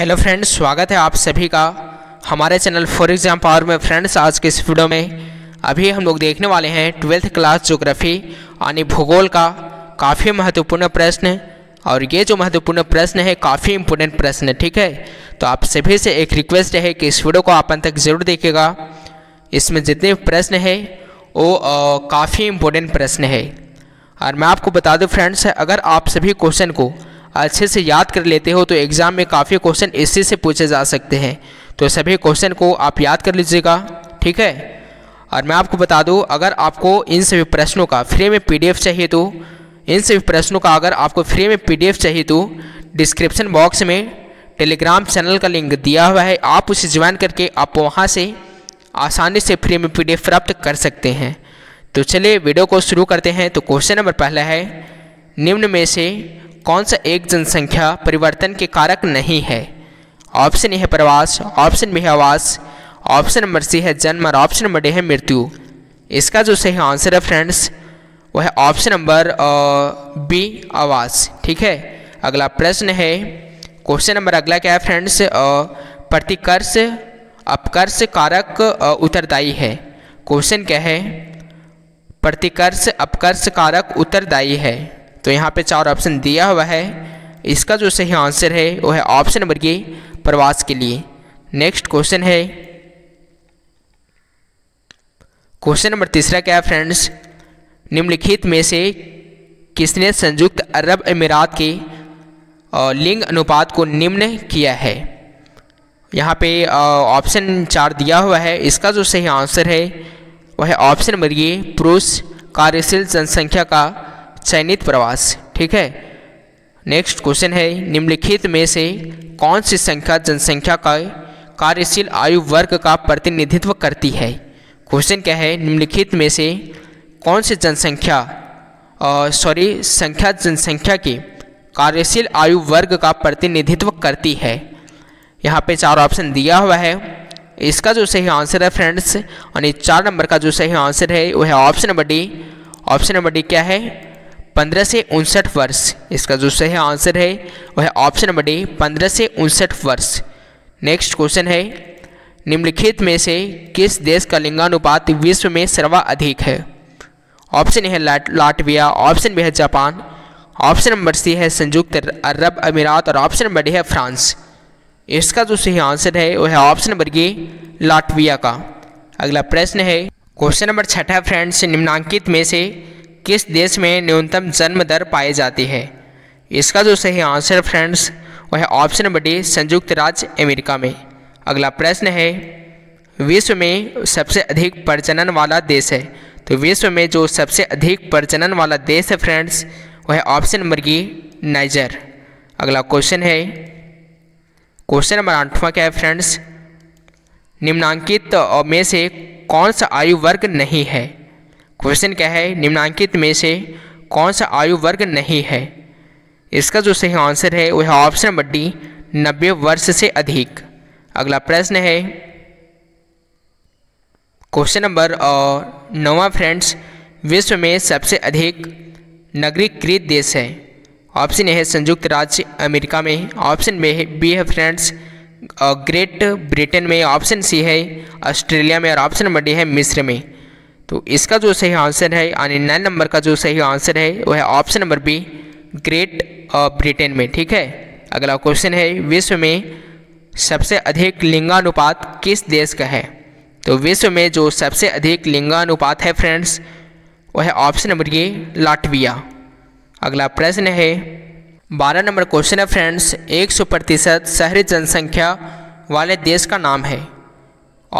Hello friends, स्वागत है आप सभी का हमारे चैनल फॉर एग्जाम पावर में। फ्रेंड्स, आज के इस वीडियो में अभी हम लोग देखने वाले हैं ट्वेल्थ क्लास ज्योग्राफी यानी भूगोल का काफ़ी महत्वपूर्ण प्रश्न, और ये जो महत्वपूर्ण प्रश्न है काफ़ी इम्पोर्टेंट प्रश्न है, ठीक है। तो आप सभी से एक रिक्वेस्ट है कि इस वीडियो को आप अंत तक जरूर देखिएगा। इसमें जितने प्रश्न है वो काफ़ी इम्पोर्टेंट प्रश्न है। और मैं आपको बता दूँ फ्रेंड्स, अगर आप सभी क्वेश्चन को अच्छे से याद कर लेते हो तो एग्ज़ाम में काफ़ी क्वेश्चन इसी से पूछे जा सकते हैं। तो सभी क्वेश्चन को आप याद कर लीजिएगा, ठीक है। और मैं आपको बता दूं, अगर आपको इन सभी प्रश्नों का फ्री में पीडीएफ चाहिए तो डिस्क्रिप्शन बॉक्स में टेलीग्राम चैनल का लिंक दिया हुआ है, आप उसे ज्वाइन करके आप वहाँ से आसानी से फ्री में पीडीएफ प्राप्त कर सकते हैं। तो चलिए वीडियो को शुरू करते हैं। तो क्वेश्चन नंबर पहला है, निम्न में से कौन सा एक जनसंख्या परिवर्तन के कारक नहीं है? ऑप्शन ए है प्रवास, ऑप्शन बी है आवास, ऑप्शन नंबर सी है जन्म और ऑप्शन नंबर डी है मृत्यु। इसका जो सही आंसर है फ्रेंड्स वह है ऑप्शन नंबर बी, आवास, ठीक है। अगला प्रश्न है, क्वेश्चन नंबर अगला क्या है फ्रेंड्स, प्रतिकर्ष अपकर्ष कारक उत्तरदायी है। क्वेश्चन क्या है, प्रतिकर्ष अपकर्ष कारक उत्तरदायी है। तो यहाँ पे चार ऑप्शन दिया हुआ है, इसका जो सही आंसर है वो है ऑप्शन नंबर ए, प्रवास के लिए। नेक्स्ट क्वेश्चन है, क्वेश्चन नंबर तीसरा क्या है फ्रेंड्स, निम्नलिखित में से किसने संयुक्त अरब अमीरात के लिंग अनुपात को निम्न किया है? यहाँ पे ऑप्शन चार दिया हुआ है, इसका जो सही आंसर है वह है ऑप्शन नंबर ए, पुरुष कार्यशील जनसंख्या का चयनित प्रवास, ठीक है। नेक्स्ट क्वेश्चन है, निम्नलिखित में से कौन सी संख्या जनसंख्या का कार्यशील आयु वर्ग का प्रतिनिधित्व करती है? क्वेश्चन क्या है, निम्नलिखित में से कौन सी संख्या जनसंख्या के कार्यशील आयु वर्ग का प्रतिनिधित्व करती है? यहाँ पे चार ऑप्शन दिया हुआ है, इसका जो सही आंसर है फ्रेंड्स यानी चार नंबर का जो सही आंसर है वह है option number D. Option number D क्या है, 15 से 59 वर्ष। इसका जो सही आंसर है वह है ऑप्शन नंबर डी, 15 से 59 वर्ष। नेक्स्ट क्वेश्चन है, निम्नलिखित में से किस देश का लिंगानुपात विश्व में सर्वाधिक है? ऑप्शन ए है लाटविया, ऑप्शन बी है जापान, ऑप्शन नंबर सी है संयुक्त अरब अमीरात और ऑप्शन नंबर डी है फ्रांस। इसका जो सही आंसर है वह है ऑप्शन नंबर ए, लाटविया का। अगला प्रश्न है, क्वेश्चन नंबर छठा फ्रेंड्स, निम्नांकित में से किस देश में न्यूनतम जन्म दर पाई जाती है? इसका जो सही आंसर फ्रेंड्स वह है ऑप्शन नंबर डी, संयुक्त राज्य अमेरिका में। अगला प्रश्न है, विश्व में सबसे अधिक प्रजनन वाला देश है। तो विश्व में जो सबसे अधिक प्रजनन वाला देश है फ्रेंड्स वह है ऑप्शन नंबर डी, नाइजर। अगला क्वेश्चन है, क्वेश्चन नंबर आठवां क्या है फ्रेंड्स, निम्नांकित में से कौन सा आयु वर्ग नहीं है? क्वेश्चन क्या है, निम्नांकित में से कौन सा आयु वर्ग नहीं है? इसका जो सही आंसर है वह है ऑप्शन नंबर डी, 90 वर्ष से अधिक। अगला प्रश्न है, क्वेश्चन नंबर 9 फ्रेंड्स, विश्व में सबसे अधिक नगरीकृत देश है। ऑप्शन ए है संयुक्त राज्य अमेरिका में, ऑप्शन बी है फ्रेंड्स ग्रेट ब्रिटेन में, ऑप्शन सी है ऑस्ट्रेलिया में और ऑप्शन नंबर डी है मिस्र में। तो इसका जो सही आंसर है यानी 9 नंबर का जो सही आंसर है वह है option number B, Great Britain में, ठीक है। अगला क्वेश्चन है, विश्व में सबसे अधिक लिंगानुपात किस देश का है? तो विश्व में जो सबसे अधिक लिंगानुपात है फ्रेंड्स वह है ऑप्शन नंबर ए, लाटविया। अगला प्रश्न है, 12 नंबर क्वेश्चन है फ्रेंड्स, 100% शहरी जनसंख्या वाले देश का नाम है।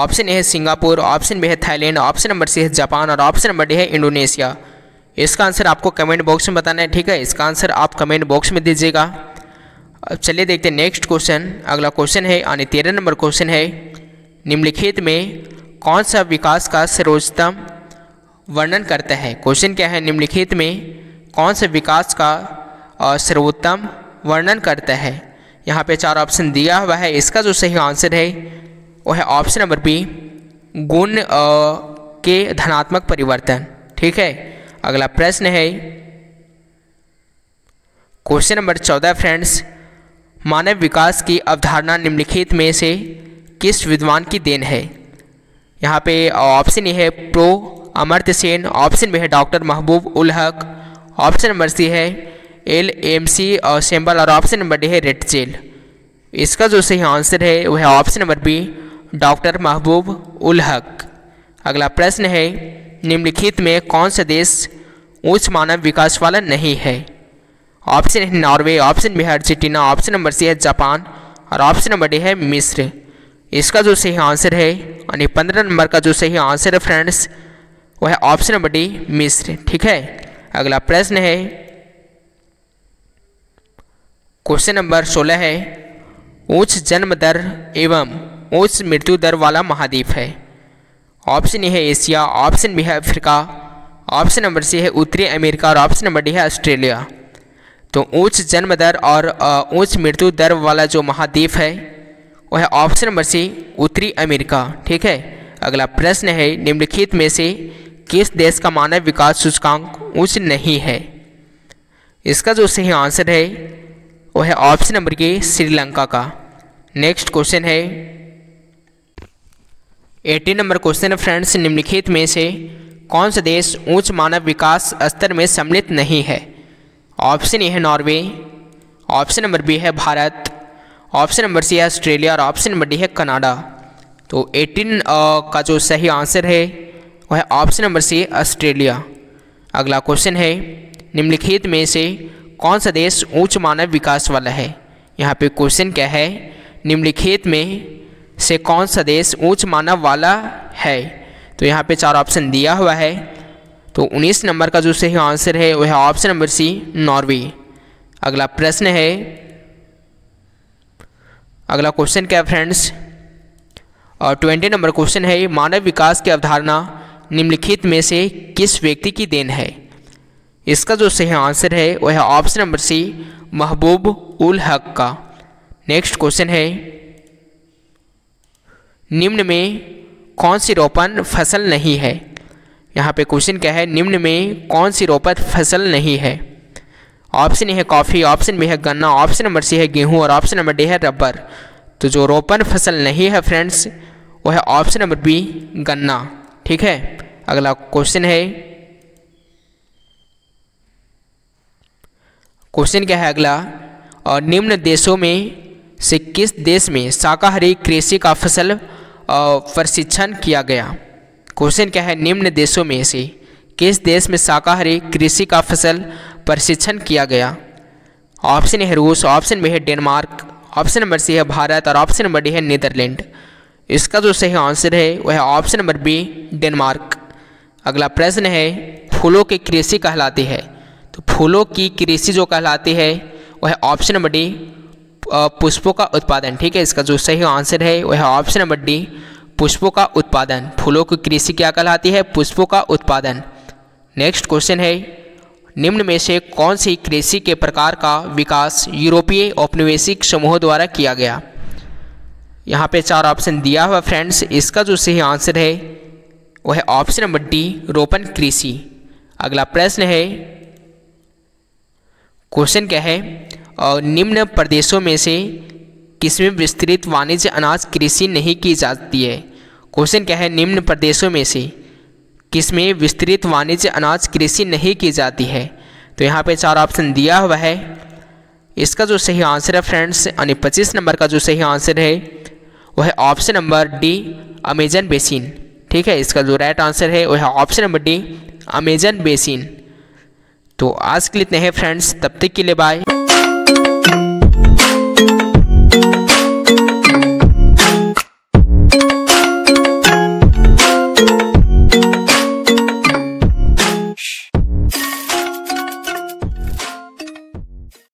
ऑप्शन ए है सिंगापुर, ऑप्शन बी है थाईलैंड, ऑप्शन नंबर सी है जापान और ऑप्शन नंबर डी है इंडोनेशिया। इसका आंसर आपको कमेंट बॉक्स में बताना है, ठीक है। इसका आंसर आप कमेंट बॉक्स में दीजिएगा। अब चलिए देखते हैं नेक्स्ट क्वेश्चन। अगला क्वेश्चन है यानी 13 नंबर क्वेश्चन है, निम्नलिखित में कौन सा विकास का सर्वोत्तम वर्णन करता है? क्वेश्चन क्या है, निम्नलिखित में कौन सा विकास का सर्वोत्तम वर्णन करता है? यहाँ पर चार ऑप्शन दिया हुआ है, इसका जो सही आंसर है वह है ऑप्शन नंबर बी, गुण के धनात्मक परिवर्तन, ठीक है। अगला प्रश्न है, क्वेश्चन नंबर 14 फ्रेंड्स, मानव विकास की अवधारणा निम्नलिखित में से किस विद्वान की देन है? यहाँ पे ऑप्शन ए है pro Amartya Sen, option B है डॉक्टर महबूब उल हक, ऑप्शन नंबर सी है एल एम सी और सेम्बल और ऑप्शन नंबर डी है रेटजेल। इसका जो सही आंसर है वह है option number B doctor Mahbub ul हक। अगला प्रश्न है निम्नलिखित में कौन सा देश उच्च मानव विकास वाला नहीं है? ऑप्शन है नॉर्वे, ऑप्शन बी है अर्जेंटीना, ऑप्शन नंबर सी है जापान और ऑप्शन नंबर डी है मिस्र। इसका जो सही आंसर है यानी 15 नंबर का जो सही आंसर है फ्रेंड्स वह है ऑप्शन नंबर डी मिस्र। ठीक है, अगला प्रश्न है क्वेश्चन नंबर 16 है उच्च जन्म दर एवं उच्च मृत्यु दर वाला महाद्वीप है। ऑप्शन ए है एशिया, ऑप्शन बी है अफ्रीका, ऑप्शन नंबर सी है उत्तरी अमेरिका और ऑप्शन नंबर डी है ऑस्ट्रेलिया। तो उच्च जन्म दर और उच्च मृत्यु दर वाला जो महाद्वीप है वह है ऑप्शन नंबर सी उत्तरी अमेरिका। ठीक है, अगला प्रश्न है निम्नलिखित में से किस देश का मानव विकास सूचकांक उच्च नहीं है? इसका जो सही आंसर है वह है ऑप्शन नंबर के श्रीलंका का। नेक्स्ट क्वेश्चन है 18 नंबर क्वेश्चन है फ्रेंड्स निम्नलिखित में से कौन सा देश उच्च मानव विकास स्तर में सम्मिलित नहीं है? ऑप्शन ए है नॉर्वे, ऑप्शन नंबर बी है भारत, ऑप्शन नंबर सी है ऑस्ट्रेलिया और ऑप्शन नंबर डी है कनाडा। तो 18 का जो सही आंसर है वह है ऑप्शन नंबर सी ऑस्ट्रेलिया। अगला क्वेश्चन है निम्नलिखित में से कौन सा देश उच्च मानव विकास वाला है? यहाँ पे क्वेश्चन क्या है, निम्नलिखित में से कौन सा देश उच्च मानव वाला है? तो यहाँ पे चार ऑप्शन दिया हुआ है। तो 19 नंबर का जो सही आंसर है वह है ऑप्शन नंबर सी नॉर्वे। अगला प्रश्न है, अगला क्वेश्चन क्या है फ्रेंड्स और 20 नंबर क्वेश्चन है मानव विकास की अवधारणा निम्नलिखित में से किस व्यक्ति की देन है? इसका जो सही आंसर है वह है ऑप्शन नंबर सी महबूब उल हक का। नेक्स्ट क्वेश्चन है निम्न में कौन सी रोपण फसल नहीं है? यहाँ पे क्वेश्चन क्या है, निम्न में कौन सी रोपण फसल नहीं है? ऑप्शन ए है कॉफ़ी, ऑप्शन बी है गन्ना, ऑप्शन नंबर सी है गेहूं और ऑप्शन नंबर डी है रबर। तो जो रोपण फसल नहीं है फ्रेंड्स वह है ऑप्शन नंबर बी गन्ना। ठीक है, अगला क्वेश्चन है, क्वेश्चन क्या है अगला और निम्न देशों में से किस देश में शाकाहारी कृषि का फसल प्रशिक्षण किया गया? क्वेश्चन क्या है, निम्न देशों में से किस देश में शाकाहारी कृषि का फसल प्रशिक्षण किया गया? ऑप्शन ए है रूस, ऑप्शन बी है डेनमार्क, ऑप्शन नंबर सी है भारत और ऑप्शन नंबर डी है नीदरलैंड। इसका जो सही आंसर है वह है ऑप्शन नंबर बी डेनमार्क। अगला प्रश्न है फूलों की कृषि कहलाती है, तो फूलों की कृषि जो कहलाती है वह है ऑप्शन नंबर डी पुष्पों का उत्पादन। ठीक है, इसका जो सही आंसर है वह है ऑप्शन नंबर डी पुष्पों का उत्पादन। फूलों की कृषि क्या कहलाती है? पुष्पों का उत्पादन। नेक्स्ट क्वेश्चन है निम्न में से कौन सी कृषि के प्रकार का विकास यूरोपीय औपनिवेशिक समूह द्वारा किया गया? यहाँ पे चार ऑप्शन दिया हुआ फ्रेंड्स। इसका जो सही आंसर है वह है ऑप्शन नंबर डी रोपण कृषि। अगला प्रश्न है, क्वेश्चन क्या है और निम्न प्रदेशों में से किसमें विस्तृत वाणिज्य अनाज कृषि नहीं की जाती है? क्वेश्चन क्या है, निम्न प्रदेशों में से किसमें विस्तृत वाणिज्य अनाज कृषि नहीं की जाती है? तो यहाँ पे चार ऑप्शन दिया हुआ है। इसका जो सही आंसर है फ्रेंड्स यानी 25 नंबर का जो सही आंसर है वह है option number D Amazon basin. ठीक है, इसका जो राइट आंसर है वह है option number D Amazon basin. तो आज के लिए इतने हैं फ्रेंड्स, तब तक के लिए बाय।